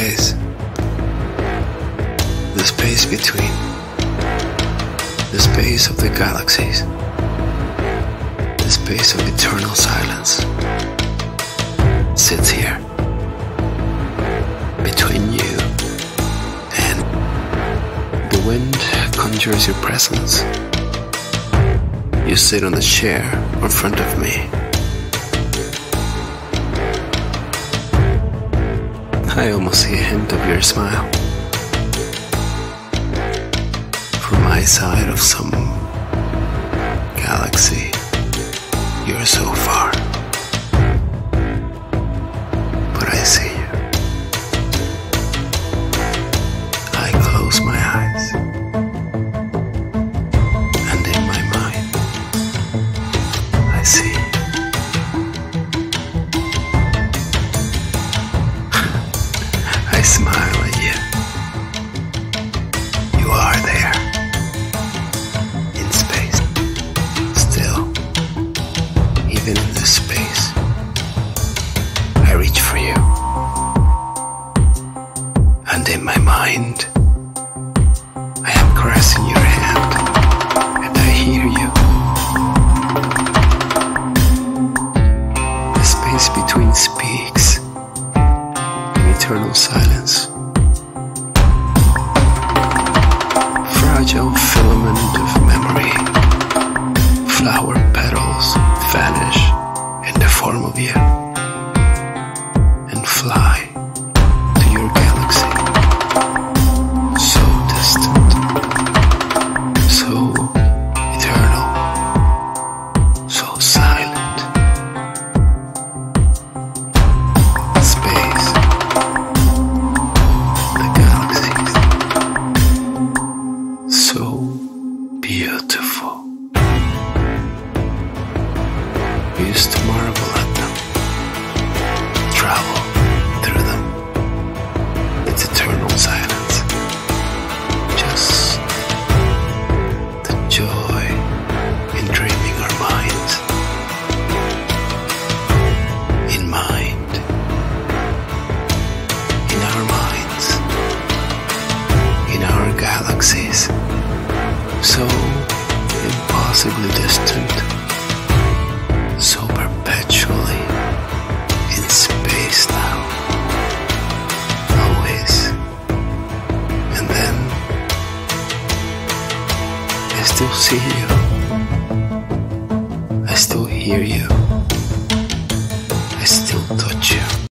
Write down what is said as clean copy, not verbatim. ways. The space between, the space of the galaxies, the space of eternal silence sits here between you and the wind conjures your presence. You sit on the chair in front of me. I almost see a hint of your smile from my side of some galaxy. You're so far, but I see you. I close my eyes, and in my mind I see you. I smile at you. You are there, in space, still, even in this space, I reach for you, and in my mind, I am caressing your hand, and I hear you. The space between speaks in eternal silence. Fragile filament of memory, flower petals vanish in the form of you and fly to your galaxy, so distant, so eternal, so silent. Space, the galaxies, so beautiful. We used to marvel at them, travel through them. It's eternal silence, just the joy in dreaming our minds. In our minds, in our galaxies, so impossibly distant, so perpetually in space now, always. And then I still see you, I still hear you, I still touch you.